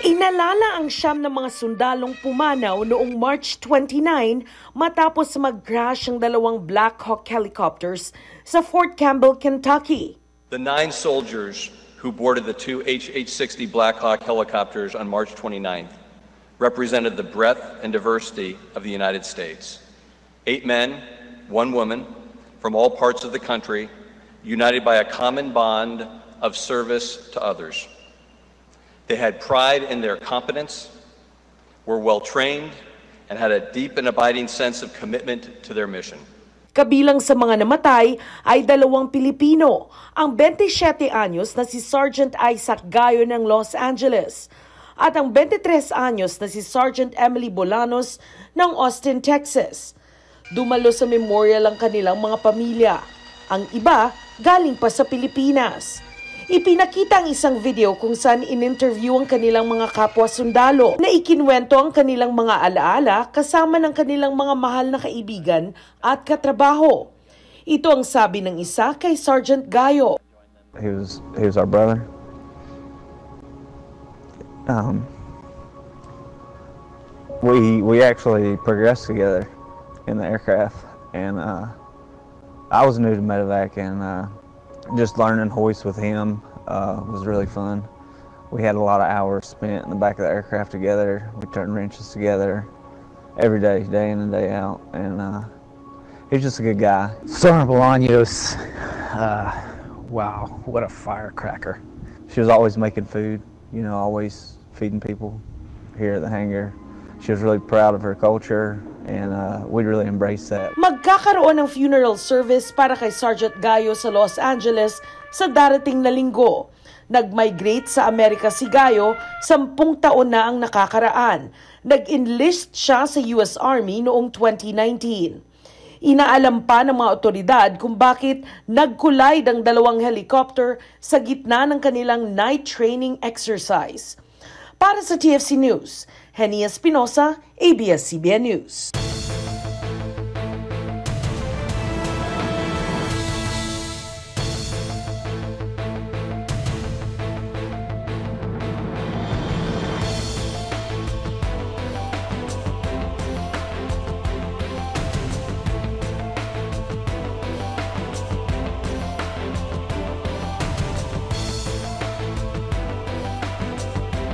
Inalala ang siyam ng mga sundalong pumanaw noong March 29 matapos mag-crash ang dalawang Black Hawk helicopters sa Fort Campbell, Kentucky. The 9 soldiers who boarded the 2 HH-60 Black Hawk helicopters on March 29th represented the breadth and diversity of the United States. 8 men, 1 woman, from all parts of the country, united by a common bond of service to others. They had pride in their competence, were well-trained, and had a deep and abiding sense of commitment to their mission. Kabilang sa mga namatay ay 2 Pilipino, ang 27 anyos na si Sergeant Isaac Gayo ng Los Angeles at ang 23 anyos na si Sergeant Emily Bolanos ng Austin, Texas. Dumalo sa memorial ang kanilang mga pamilya. Ang iba galing pa sa Pilipinas. Ipinakita ang isang video kung saan in-interview ang kanilang mga kapwa-sundalo na ikinwento ang kanilang mga alaala kasama ng kanilang mga mahal na kaibigan at katrabaho. Ito ang sabi ng isa kay Sergeant Gayo. He was our brother. We actually progressed together in the aircraft, and I was new to medevac, and just learning hoist with him was really fun. We had a lot of hours spent in the back of the aircraft together. We turned wrenches together every day, day in and day out, and he's just a good guy. Sergeant Bolanos, wow, what a firecracker. She was always making food, you know, always feeding people here at the hangar. She was really proud of her culture, and we really embrace that. Magkakaroon ng funeral service para kay Sergeant Gayo sa Los Angeles sa darating na linggo. Nag-migrate sa Amerika si Gayo, 10 taon na ang nakakaraan. Nag-enlist siya sa U.S. Army noong 2019. Inaalam pa ng mga otoridad kung bakit nag-collide ang 2 helicopter sa gitna ng kanilang night training exercise. Para sa TFC News, Henny Espinosa, ABS-CBN News.